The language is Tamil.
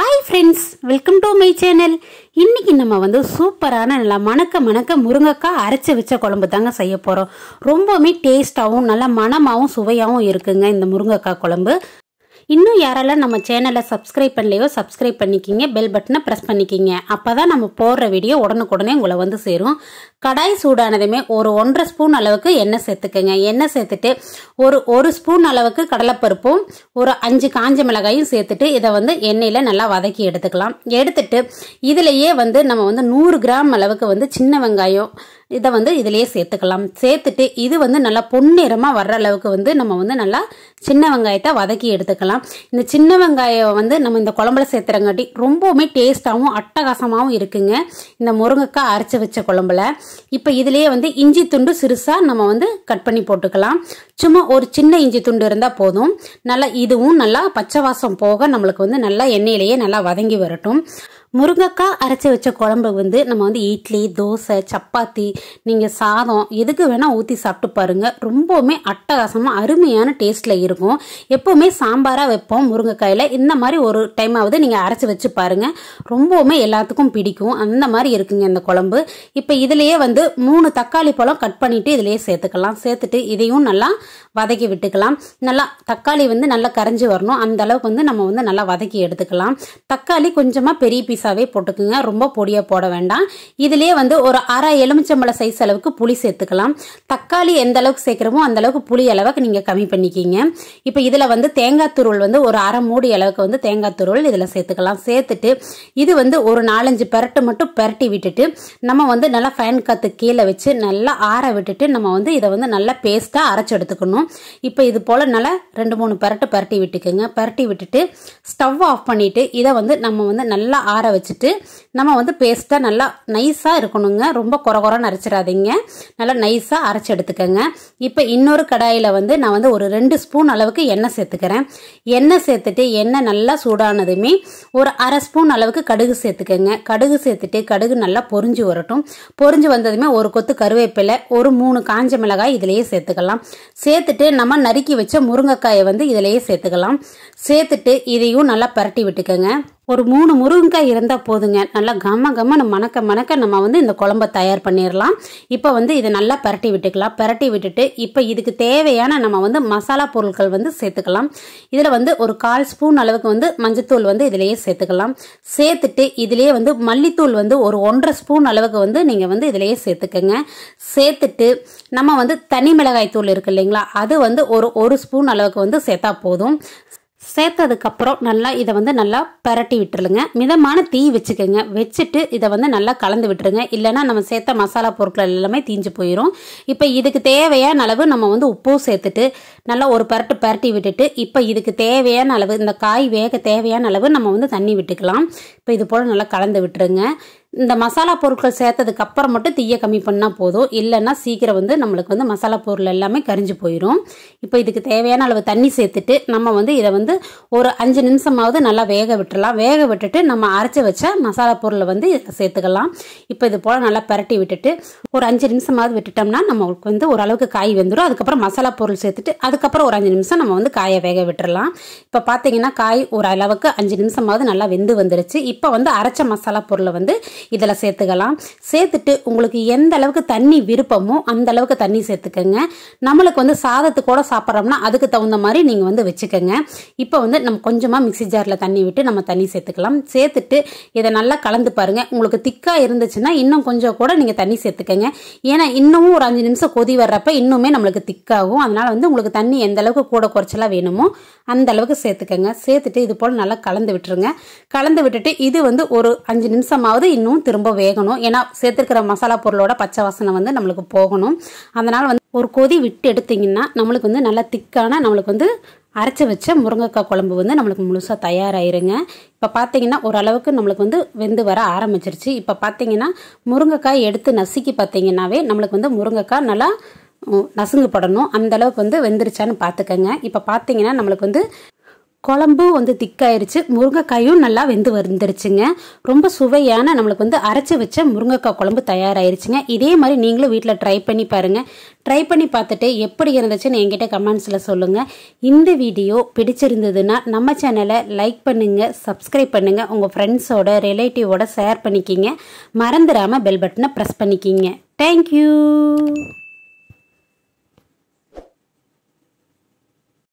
Hi friends, welcome to my channel. இன்னைக்கு நம்ம வந்து சூப்பரான நல்ல மணக்க முருங்கக்காய் அரைச்சு வச்ச குழம்பு தாங்க செய்ய போறோம். ரொம்பவே டேஸ்டாவும் நல்ல மணமாவும் சுவையாவும் இருக்குங்க இந்த முருங்கக்காய் குழம்பு. இன்னும் யாரால நம்ம சேனலை subscribe பண்ணலையோ subscribe பண்ணிக்கிங்க, bell பட்டனை press பண்ணிக்கிங்க. அப்பதான் நம்ம போற வீடியோ உடனுக்குடனே உங்களை வந்து சேரும். கடாய் சூடானதுமே ஒரு 1.5 ஸ்பூன் அளவுக்கு எண்ணெய் சேர்த்துக்கங்க. எண்ணெய் சேர்த்துட்டு ஒரு ஸ்பூன் அளவுக்கு கடலைப்பருப்பும் ஒரு 5 காஞ்ச மிளகாயும் சேர்த்துட்டு இத வந்து எண்ணெயில நல்லா வதக்கி எடுத்துக்கலாம். எடுத்துட்டு இதிலேயே வந்து நம்ம வந்து 100 கிராம் அளவுக்கு வந்து சின்ன வெங்காயம் இத வந்து இதிலேயே சேர்த்துக்கலாம். சேர்த்துட்டு இது வந்து நல்லா பொன்னிறமா வர்ற அளவுக்கு வந்து நம்ம வந்து நல்லா சின்ன வெங்காயத்தை வதக்கி எடுத்துக்கலாம். இந்த சின்ன வெங்காயம் வந்து நம்ம இந்த குழம்புல சேர்த்துறங்காட்டி ரொம்பவே டேஸ்டாவும் அட்டகாசமாவும் இருக்குங்க இந்த முருங்கக்காய் அரைச்சு வச்ச குழம்புல. இப்போ இதிலே வந்து இஞ்சி துண்டு சிறுசா நம்ம வந்து கட் பண்ணி போட்டுக்கலாம். சும்மா ஒரு சின்ன இஞ்சி துண்டு இருந்தா போதும். நல்லா இதுவும் நல்லா பச்சை வாசம் போக நமக்கு வந்து நல்லா எண்ணெயிலேயே நல்லா வதங்கி வரட்டும். முருங்கக்காய் அரைச்சு வச்ச குழம்பு வந்து நம்ம வந்து இட்லி, தோசை, சப்பாத்தி, நீங்க சாதம் எதுக்கு வேணா ஊத்தி சாப்பிட்டு பாருங்க. ரொம்பவே அட்டகாசமா அருமையான டேஸ்ட்ல இருக்கும். எப்பவுமே சாம்பாரா வைப்போம் முருங்கைக்காயில, இந்த மாதிரி ஒரு டைமாவது நீங்க அரைச்சு வச்சு பாருங்க. ரொம்பவே எல்லாத்துக்கும் பிடிக்கும் அந்த மாதிரி இருக்குங்க இந்த குழம்பு. இப்போ இதுலயே வந்து 3 தக்காளி பழம் கட் பண்ணிட்டு இதுலயே சேர்த்துக்கலாம். சேர்த்துட்டு இதையும் நல்லா வதக்கி விட்டுக்கலாம். நல்லா தக்காளி வந்து நல்லா கரைஞ்சி வரணும் அந்த அளவுக்கு வந்து நம்ம வந்து நல்லா வதக்கி எடுத்துக்கலாம். தக்காளி கொஞ்சமா பெரிய பீஸாவே போட்டுக்குங்க, ரொம்ப பொடியா போட வேண்டாம். இதுலயே வந்து ஒரு அரை எலுமிச்சம்பழ சைஸ் அளவுக்கு புளி சேர்த்துக்கலாம். தக்காளி எந்த அளவுக்கு சேர்க்கிறோமோ அந்த அளவுக்கு புளி அளவுக்கு நீங்க கம்மி பண்ணிக்கிங்க. இப்போ இதுல வந்து தேங்காய் துருள் வந்து ஒரு அரை மூடி அளவுக்கு வந்து தேங்காய் துருள் இதுல சேர்த்துக்கலாம். சேர்த்துட்டு இது வந்து ஒரு 4-5 பெரட்டு மட்டும் பெரட்டி விட்டுட்டு நம்ம வந்து நல்லா ஃபேன் காத்து கீழே வச்சு நல்லா ஆற விட்டுட்டு நம்ம வந்து இதை வந்து நல்லா பேஸ்டா அரைச்சு எடுத்துக்கணும். இப்போ இது போல நல்லா 2-3 பரட்டு பரட்டி விட்டுக்கோங்க. பரட்டி விட்டுட்டு ஸ்டவ் ஆஃப் பண்ணிட்டு இதை வந்து நம்ம வந்து நல்லா ஆற வச்சுட்டு நம்ம வந்து பேஸ்ட்டாக நல்லா நைஸாக இருக்கணுங்க. ரொம்ப குறகுறன்னு அரைச்சிடாதீங்க, நல்லா நைஸாக அரைச்சி எடுத்துக்கோங்க. இப்போ இன்னொரு கடாயில் வந்து நான் வந்து ஒரு 2 ஸ்பூன் அளவுக்கு எண்ணெய் சேர்த்துக்கிறேன். எண்ணெய் சேர்த்துட்டு எண்ணெய் நல்லா சூடானதுமே ஒரு அரை ஸ்பூன் அளவுக்கு கடுகு சேர்த்துக்கோங்க. கடுகு சேர்த்துட்டு கடுகு நல்லா பொரிஞ்சு வரட்டும். பொரிஞ்சு வந்ததுமே ஒரு கொத்து கருவேப்பிலை, ஒரு 3 காஞ்ச மிளகாய் இதிலேயே சேர்த்துக்கலாம். சேர்த்துட்டு நம்ம நறுக்கி வச்ச முருங்கைக்காயை வந்து இதிலேயே சேர்த்துக்கலாம். சேர்த்துட்டு இதையும் நல்லா பரட்டி விட்டுக்கோங்க. ஒரு 3 முருங்கைக்காய் இருந்தால் போதுங்க. நல்லா கம்ம மணக்க நம்ம வந்து இந்த குழம்பை தயார் பண்ணிடலாம். இப்போ வந்து இதை நல்லா பரட்டி விட்டுக்கலாம். பரட்டி விட்டுட்டு இப்போ இதுக்கு தேவையான நம்ம வந்து மசாலா பொருட்கள் வந்து சேர்த்துக்கலாம். இதில் வந்து ஒரு 1/4 ஸ்பூன் அளவுக்கு வந்து மஞ்சத்தூள் வந்து இதிலேயே சேர்த்துக்கலாம். சேர்த்துட்டு இதிலேயே வந்து மல்லித்தூள் வந்து ஒரு 1.5 ஸ்பூன் அளவுக்கு வந்து நீங்கள் வந்து இதிலேயே சேர்த்துக்கங்க. சேர்த்துட்டு நம்ம வந்து தனி மிளகாய் தூள் இருக்கு இல்லைங்களா, அது வந்து ஒரு ஸ்பூன் அளவுக்கு வந்து சேர்த்தா போதும். சேர்த்ததுக்கப்புறம் நல்லா இதை வந்து நல்லா பரட்டி விட்டுருங்க. மிதமான தீ வச்சுக்கோங்க. வச்சுட்டு இதை வந்து நல்லா கலந்து விட்டுருங்க. இல்லைன்னா நம்ம சேர்த்த மசாலா பொருட்கள் எல்லாமே தீஞ்சு போயிடும். இப்போ இதுக்கு தேவையான அளவு நம்ம வந்து உப்பும் சேர்த்துட்டு நல்லா ஒரு பரட்டு பரட்டி விட்டுட்டு இப்போ இதுக்கு தேவையான அளவு இந்த காய் வேக தேவையான அளவு நம்ம வந்து தண்ணி விட்டுக்கலாம். இப்போ இது போல் நல்லா கலந்து விட்டுருங்க. இந்த மசாலா பொருட்கள் சேர்த்ததுக்கு அப்புறம் மட்டும் தீயை கம்மி பண்ணால் போதும். இல்லைன்னா சீக்கிரம் வந்து நம்மளுக்கு வந்து மசாலா பொருள் எல்லாமே கரிஞ்சு போயிடும். இப்போ இதுக்கு தேவையான அளவு தண்ணி சேர்த்துட்டு நம்ம வந்து இதை வந்து ஒரு 5 நிமிஷமாவது நல்லா வேக விட்டுடலாம். வேக விட்டுட்டு நம்ம அரைச்சி வச்ச மசாலா பொருளை வந்து இதில் சேர்த்துக்கலாம். இப்போ இது போல் நல்லா பரட்டி விட்டுட்டு ஒரு 5 நிமிஷமாவது விட்டுட்டோம்னா நம்மளுக்கு வந்து ஓரளவுக்கு காய் வெந்துடும். அதுக்கப்புறம் மசாலா பொருள் சேர்த்துட்டு அதுக்கப்புறம் ஒரு 5 நிமிஷம் நம்ம வந்து காயை வேக விட்டுடலாம். இப்போ பார்த்தீங்கன்னா காய் ஓரளவுக்கு 5 நிமிஷமாவது நல்லா வெந்து வந்துருச்சு. இப்போ வந்து அரைச்ச மசாலா பொருளை வந்து இதில் சேர்த்துக்கலாம். சேர்த்துட்டு உங்களுக்கு எந்த அளவுக்கு தண்ணி விருப்பமோ அந்த அளவுக்கு தண்ணி சேர்த்துக்கங்க. நம்மளுக்கு வந்து சாதத்துக்கூட சாப்பிட்றோம்னா அதுக்கு தகுந்த மாதிரி நீங்கள் வந்து வச்சுக்கோங்க. இப்போ வந்து நம்ம கொஞ்சமாக மிக்சி ஜாரில் தண்ணி விட்டு நம்ம தண்ணி சேர்த்துக்கலாம். சேர்த்துட்டு இதை நல்லா கலந்து பாருங்கள். உங்களுக்கு திக்காக இருந்துச்சுன்னா இன்னும் கொஞ்சம் கூட நீங்கள் தண்ணி சேர்த்துக்கங்க. ஏன்னா இன்னமும் ஒரு 5 நிமிஷம் கொதி வர்றப்ப இன்னுமே நம்மளுக்கு திக்காகும். அதனால் வந்து உங்களுக்கு தண்ணி எந்த அளவுக்கு கூட குறைச்சலாக வேணுமோ அந்த அளவுக்கு சேர்த்துக்கங்க. சேர்த்துட்டு இது போல் நல்லா கலந்து விட்டுருங்க. கலந்து விட்டுட்டு இது வந்து ஒரு 5 நிமிஷமாவது இன்னும் திரும்ப வேகணும். ஏன்னா சேர்த்துருக்கிற மசாலா பொருளோட பச்சை வாசனை வந்து நம்மளுக்கு போகணும். அதனால் வந்து ஒரு கொதி விட்டு எடுத்தீங்கன்னா நம்மளுக்கு வந்து நல்லா திக்கான நம்மளுக்கு வந்து அரைச்சி வச்ச முருங்கைக்காய் குழம்பு வந்து நம்மளுக்கு முழுசாக தயாராகிருங்க. இப்போ பார்த்தீங்கன்னா ஓரளவுக்கு நம்மளுக்கு வந்து வெந்து வர ஆரம்பிச்சிருச்சு. இப்போ பார்த்தீங்கன்னா முருங்கைக்காய் எடுத்து நசுக்கி பார்த்தீங்கன்னாவே நம்மளுக்கு வந்து முருங்கைக்காய் நல்லா நசுங்குப்படணும். அந்தளவுக்கு வந்து வெந்துருச்சான்னு பார்த்துக்கங்க. இப்போ பார்த்தீங்கன்னா நம்மளுக்கு வந்து குழம்பு வந்து திக்காயிருச்சு, முருங்கைக்காயும் நல்லா வெந்து வந்துருச்சுங்க. ரொம்ப சுவையான நம்மளுக்கு வந்து அரைச்சி வச்ச முருங்கைக்காய் குழம்பு தயாராகிருச்சுங்க. இதே மாதிரி நீங்களும் வீட்டில் ட்ரை பண்ணி பாருங்கள். ட்ரை பண்ணி பார்த்துட்டு எப்படி இருந்துச்சுன்னு என்கிட்ட கமெண்ட்ஸில் சொல்லுங்கள். இந்த வீடியோ பிடிச்சிருந்ததுன்னா நம்ம சேனலை லைக் பண்ணுங்கள், சப்ஸ்கிரைப் பண்ணுங்கள், உங்கள் ஃப்ரெண்ட்ஸோட ரிலேட்டிவோட ஷேர் பண்ணிக்கிங்க. மறந்துடாமல் பெல் பட்டனை ப்ரெஸ் பண்ணிக்கிங்க. தேங்க்யூ.